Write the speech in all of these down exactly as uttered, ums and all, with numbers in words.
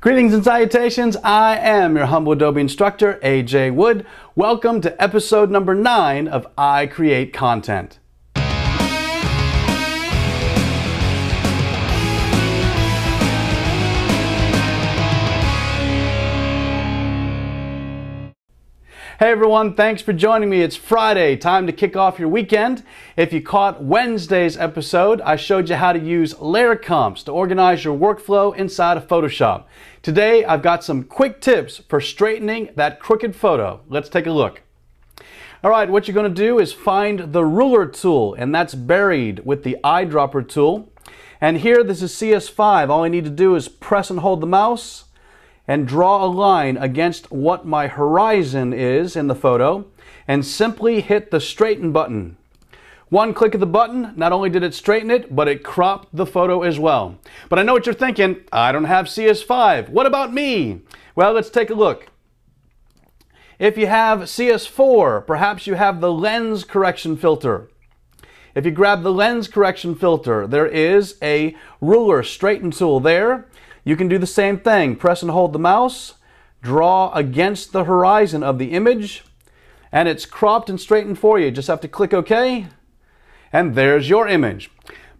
Greetings and salutations, I am your humble Adobe instructor, A J Wood. Welcome to episode number nine of I Create Content. Hey everyone, thanks for joining me. It's Friday, time to kick off your weekend. If you caught Wednesday's episode, I showed you how to use layer comps to organize your workflow inside of Photoshop. Today, I've got some quick tips for straightening that crooked photo. Let's take a look. All right, what you're gonna do is find the ruler tool, and that's buried with the eyedropper tool. And here, this is C S five. All I need to do is press and hold the mouse and draw a line against what my horizon is in the photo, and simply hit the straighten button. One click of the button, not only did it straighten it, but it cropped the photo as well. But I know what you're thinking, I don't have C S five, what about me? Well, let's take a look. If you have C S four, perhaps you have the lens correction filter. If you grab the lens correction filter, there is a ruler straighten tool there. You can do the same thing, press and hold the mouse, draw against the horizon of the image, and it's cropped and straightened for you. Just have to click OK, and there's your image.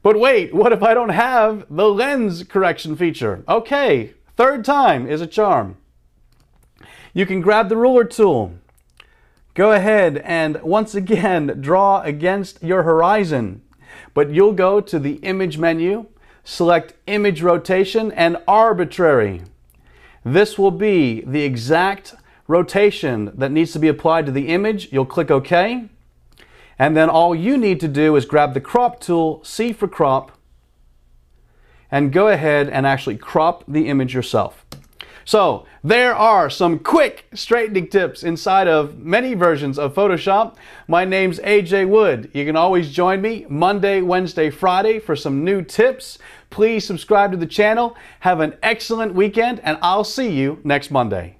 But wait, what if I don't have the lens correction feature? Okay, third time is a charm. You can grab the ruler tool, go ahead and once again draw against your horizon, but you'll go to the image menu, select image rotation and arbitrary. This will be the exact rotation that needs to be applied to the image. You'll click OK. And then all you need to do is grab the crop tool, C for crop, and go ahead and actually crop the image yourself. So there are some quick straightening tips inside of many versions of Photoshop. My name's A J Wood. You can always join me Monday, Wednesday, Friday for some new tips. Please subscribe to the channel. Have an excellent weekend, and I'll see you next Monday.